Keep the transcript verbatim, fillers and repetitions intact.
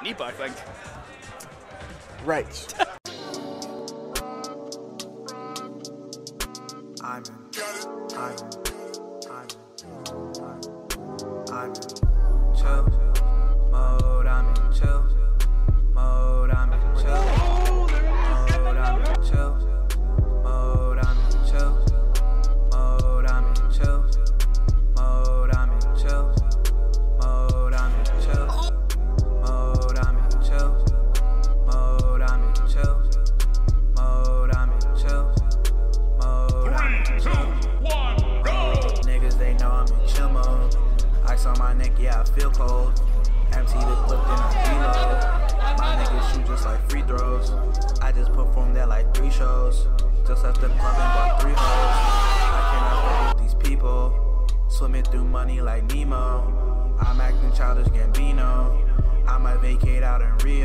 Nepa, I think. Right. I'm in. I'm in. I'm in. I'm in chill mode. I'm in chill mode. I'm in chill mode. I'm in chill mode. I'm in chill mode. I'm in chill mode. I'm in chill mode. I'm in chill mode. I'm in chill mode. I'm in chill mode. I'm in chill. Two, one, go! Niggas, they know I'm in chill mode. Ice on my neck, yeah, I feel cold. Empty the clip, then I reload. My niggas shoot just like free throws. I just performed that like three shows. Just left the club and bought three hoes. I cannot play with these people. Swimming through money like Nemo. I'm acting childish Gambino. I might vacate out in Rio.